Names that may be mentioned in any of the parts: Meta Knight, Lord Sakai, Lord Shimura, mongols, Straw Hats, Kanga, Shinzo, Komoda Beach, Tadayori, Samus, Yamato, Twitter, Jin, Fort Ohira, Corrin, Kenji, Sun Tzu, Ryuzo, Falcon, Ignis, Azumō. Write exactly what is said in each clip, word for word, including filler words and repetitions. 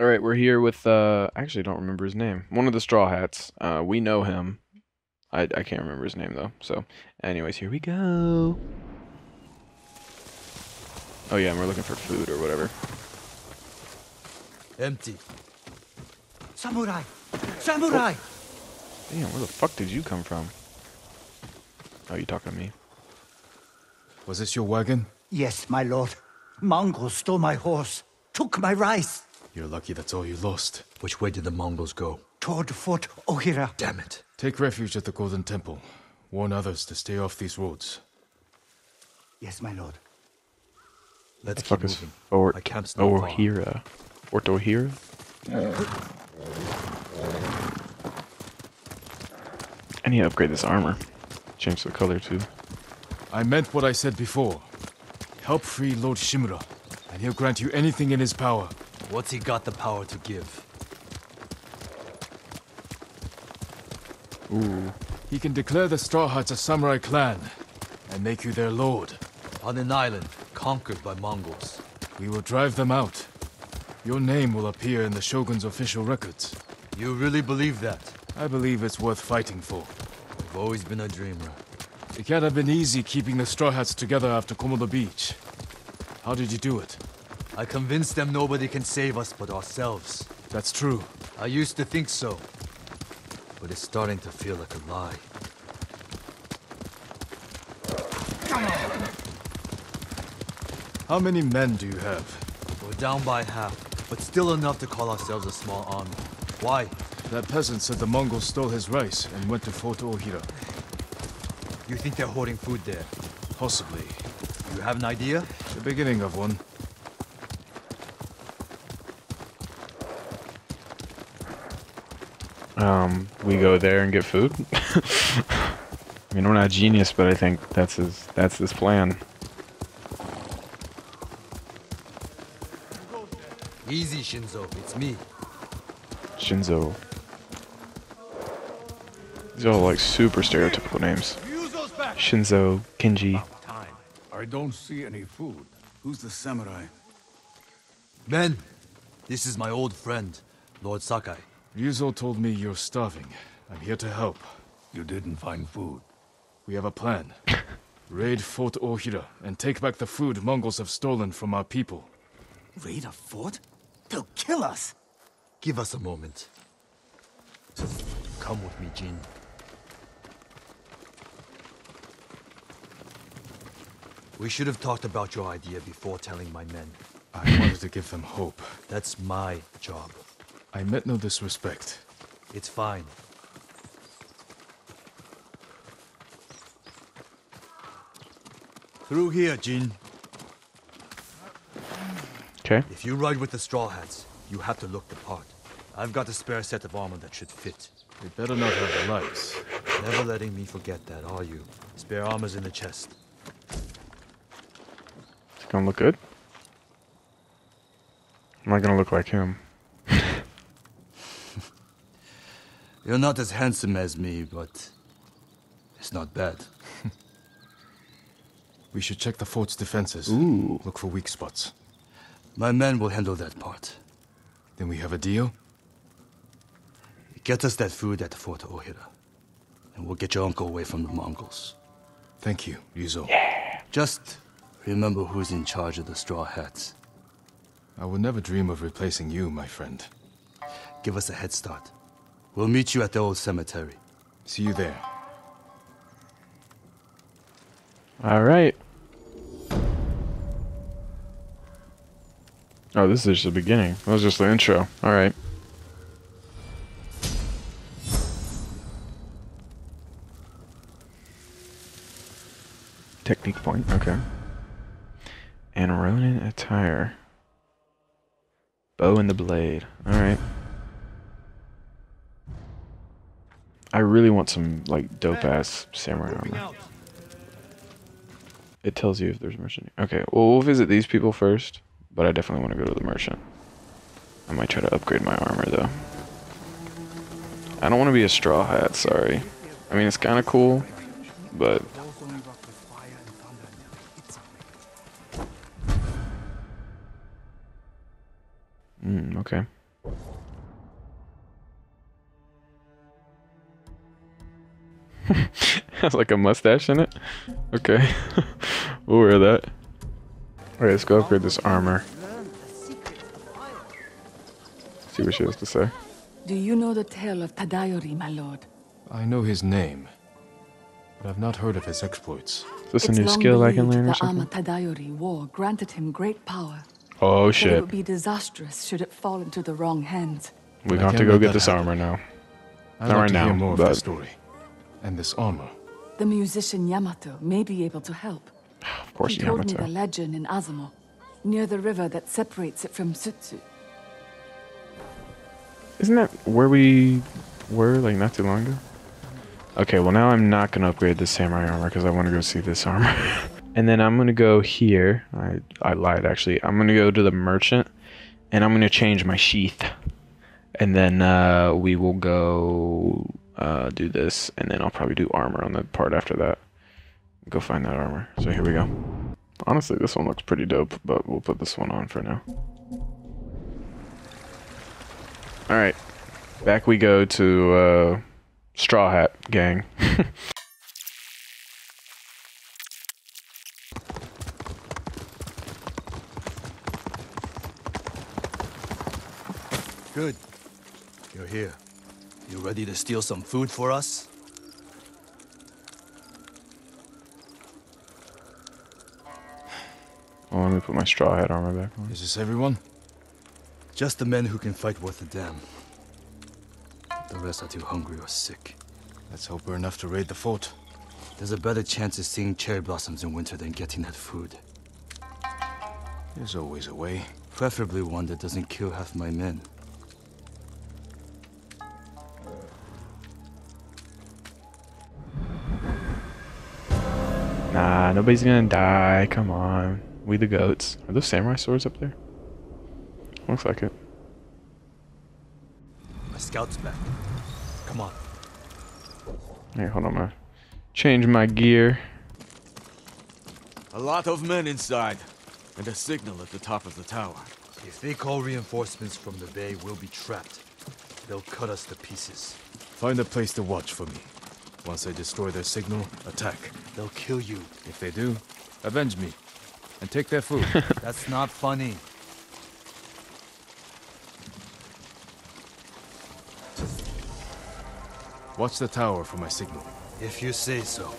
All right, we're here with, uh, actually I don't remember his name. One of the Straw Hats. Uh, we know him. I, I can't remember his name, though. So, anyways, here we go. Oh, yeah, and we're looking for food or whatever. Empty. Samurai! Samurai! Oh. Damn, where the fuck did you come from? Oh, you talking to me. Was this your wagon? Yes, my lord. Mongols stole my horse. Took my rice. You're lucky that's all you lost. Which way did the Mongols go? Toward Fort Ohira. Damn it. Take refuge at the Golden Temple. Warn others to stay off these roads. Yes, my lord. Let's keep moving. Fort Ohira. Fort Ohira? I need to upgrade this armor. Change the color, too. I meant what I said before. Help free Lord Shimura, and he'll grant you anything in his power. What's he got the power to give? Ooh. He can declare the Straw Hats a samurai clan, and make you their lord. On an island, conquered by Mongols. We will drive them out. Your name will appear in the Shogun's official records. You really believe that? I believe it's worth fighting for. I've always been a dreamer. It can't have been easy keeping the Straw Hats together after Komoda Beach. How did you do it? I convinced them nobody can save us but ourselves. That's true. I used to think so. But it's starting to feel like a lie. How many men do you have? We're down by half, but still enough to call ourselves a small army. Why? That peasant said the Mongols stole his rice and went to Fort Ohira. You think they're hoarding food there? Possibly. You have an idea? The beginning of one. Um, we go there and get food. I mean, we're not genius, but I think that's his that's his plan. Easy, Shinzo. It's me. Shinzo. These are all like super stereotypical names. Shinzo, Kenji. I don't see any food. Who's the samurai? Men, this is my old friend, Lord Sakai. Ryuzo told me you're starving. I'm here to help. You didn't find food. We have a plan. Raid Fort Ohira and take back the food Mongols have stolen from our people. Raid a fort? They'll kill us! Give us a moment. Come with me, Jin. We should have talked about your idea before telling my men. I wanted to give them hope. That's my job. I meant no disrespect. It's fine. Through here, Jin. Okay. If you ride with the Straw Hats, you have to look the part. I've got a spare set of armor that should fit. We better not have the lights. Never letting me forget that, are you? Spare armor's in the chest. It's gonna look good. I'm not gonna look like him. You're not as handsome as me, but it's not bad. We should check the fort's defenses. Ooh. Look for weak spots. My men will handle that part. Then we have a deal? Get us that food at the Fort Ohira, and we'll get your uncle away from the Mongols. Thank you, Ryuzo. Yeah. Just remember who's in charge of the Straw Hats. I would never dream of replacing you, my friend. Give us a head start. We'll meet you at the old cemetery. See you there. All right. Oh, this is just the beginning. That was just the intro. All right. Technique point. Okay. And Ronin attire. Bow and the blade. All right. I really want some, like, dope-ass samurai armor. It tells you if there's merchant. Okay, well, we'll visit these people first, but I definitely want to go to the merchant. I might try to upgrade my armor, though. I don't want to be a Straw Hat, sorry. I mean, it's kind of cool, but... Mm, okay. Has like a mustache in it? Okay. We'll wear that. Alright, let's go upgrade this armor. See what she has to say. Do you know the tale of Tadayori, my lord? I know his name, but I've not heard of his exploits. Is this it's a new skill I can learn or something? The Tadayori war granted him great power. Oh shit. But it would be disastrous should it fall into the wrong hands. We're going to have to go get this happen. armor now. I Not right now, more but... of the story. And this armor. The musician Yamato may be able to help. Of course, he Yamato. He told me the legend in Azumō, near the river that separates it from Sun Tzu. Isn't that where we were, like, not too long ago? Okay, well now I'm not going to upgrade this samurai armor because I want to go see this armor. And then I'm going to go here. I, I lied, actually. I'm going to go to the merchant, and I'm going to change my sheath. And then uh, we will go... Uh, do this, and then I'll probably do armor on the part after that. Go find that armor. So here we go. Honestly, this one looks pretty dope, but we'll put this one on for now. Alright, back we go to uh, Straw Hat gang. Good. You're here. You ready to steal some food for us? Well, let me put my straw hat armor back on. Is this everyone? Just the men who can fight worth a damn. The rest are too hungry or sick. Let's hope we're enough to raid the fort. There's a better chance of seeing cherry blossoms in winter than getting that food. There's always a way. Preferably one that doesn't kill half my men. Nah, nobody's gonna die. Come on. We the goats. Are those samurai swords up there? Looks like it. My scout's back. Come on. Hey, hold on. Man. Change my gear. A lot of men inside, and a signal at the top of the tower. If they call reinforcements from the bay, we'll be trapped. They'll cut us to pieces. Find a place to watch for me. Once they destroy their signal, attack. They'll kill you. If they do, avenge me. And take their food. That's not funny. Watch the tower for my signal. If you say so.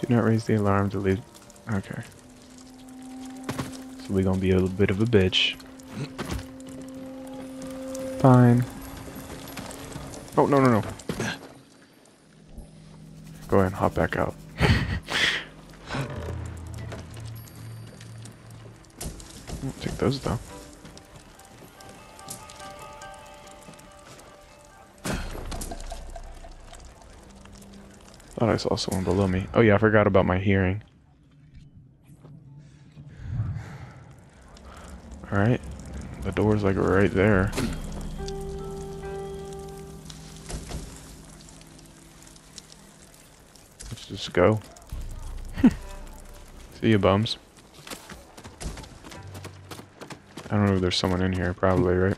Do not raise the alarm to leave. Okay. So we're gonna be a little bit of a bitch. Fine. Oh, no, no, no. Go ahead and hop back out. I'll take those, though. Thought I saw someone below me. Oh, yeah, I forgot about my hearing. Alright. The door's, like, right there. Just go. See you, bums. I don't know if there's someone in here, probably, right?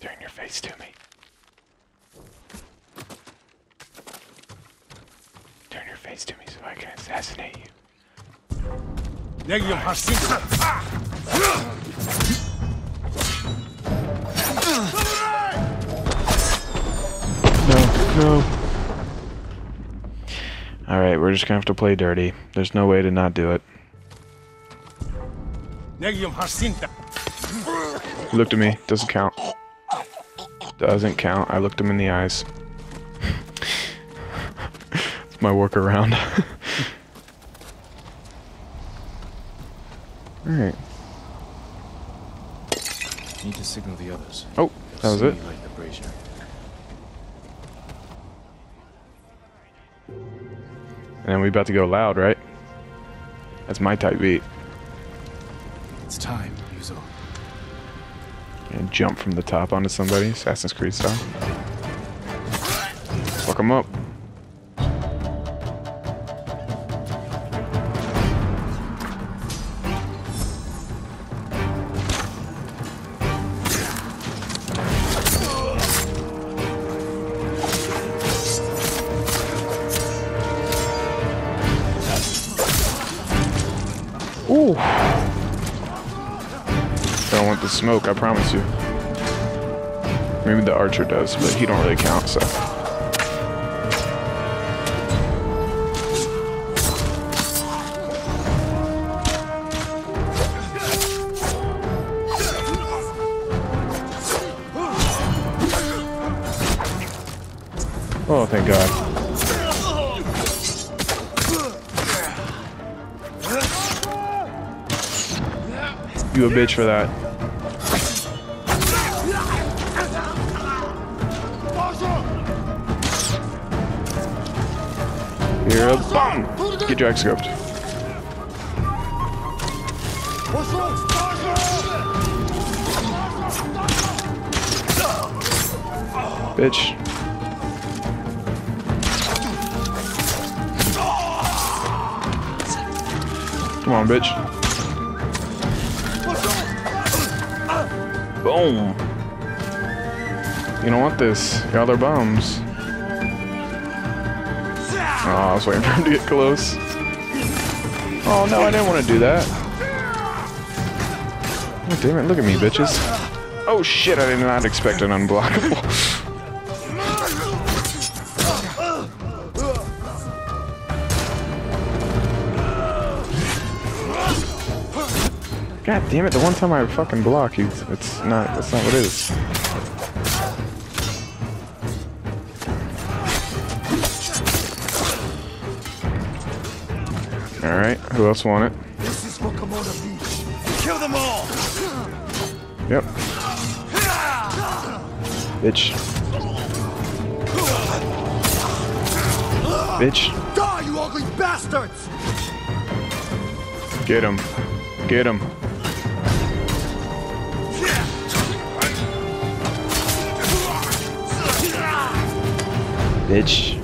Turn your face to me. Turn your face to me so I can assassinate you. Negative. No. Alright, we're just gonna have to play dirty. There's no way to not do it. He looked at me. Doesn't count. Doesn't count. I looked him in the eyes. It's my workaround. Alright. Need to signal the others. Oh, that was it. And then we about to go loud, right? That's my type beat. It's time, Ryuzo. And jump from the top onto somebody, Assassin's Creed style. Fuck him up. No! I don't want the smoke, I promise you. Maybe the archer does, but he don't really count, so. Oh, thank God. You a bitch for that. You're a bum! Get your axe scoped. Bitch. Come on, bitch. Boom! You don't want this. Y'all are bums. Oh, I was waiting for him to get close. Oh no, I didn't want to do that. Oh, damn it, look at me, bitches. Oh shit, I did not expect an unblockable. God damn it, the one time I fucking block you, it's not, that's not what it is. Alright, who else want it? This is for Komoda Beach. Kill them all! Yep. Bitch. Bitch. Die, you ugly bastards! Get him. Get him. Bitch.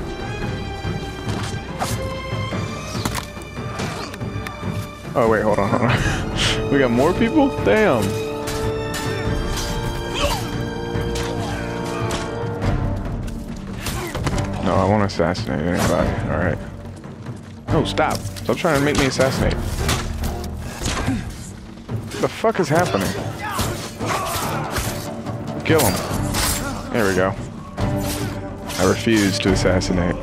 Oh wait, hold on, hold on. We got more people? Damn. No, I won't assassinate anybody. Alright. No, stop. Stop trying to make me assassinate. What the fuck is happening? Kill him. There we go. I refuse to assassinate.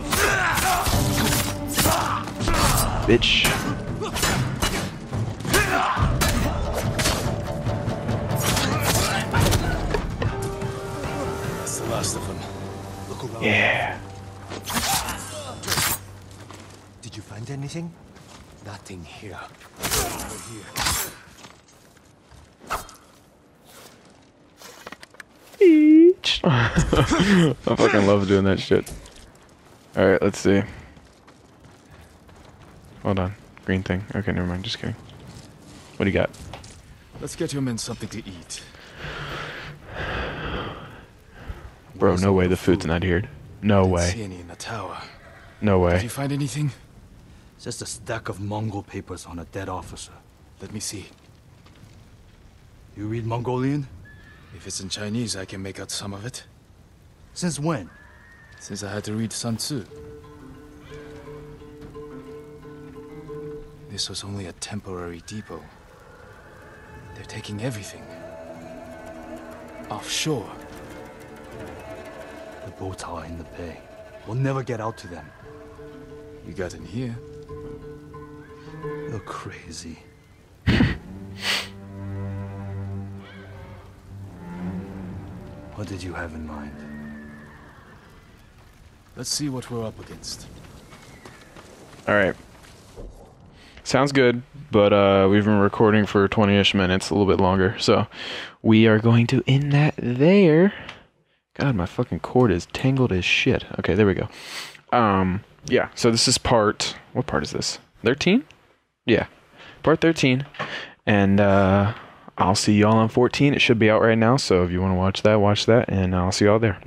Bitch. That's the last of them. Look around. Yeah. Did you find anything? Nothing here. Over here. Each. I fucking love doing that shit. Alright, let's see. Hold on. Green thing. Okay, never mind. Just kidding. What do you got? Let's get your men something to eat. Bro, no way the food's not here. No way. See any in the tower. No way. Did you find anything? Just a stack of Mongol papers on a dead officer. Let me see. You read Mongolian? If it's in Chinese, I can make out some of it. Since when? Since I had to read Sun Tzu. This was only a temporary depot. They're taking everything. Offshore. The boats are in the bay. We'll never get out to them. You got in here. You're crazy. What did you have in mind? Let's see what we're up against. Alright. Sounds good, but uh, we've been recording for twenty-ish minutes, a little bit longer, so we are going to end that there. God, my fucking cord is tangled as shit. Okay, there we go. Um, yeah, so this is part... What part is this? thirteen? Yeah. Part thirteen. And, uh... I'll see y'all on fourteen. It should be out right now, so if you want to watch that, watch that, and I'll see y'all there.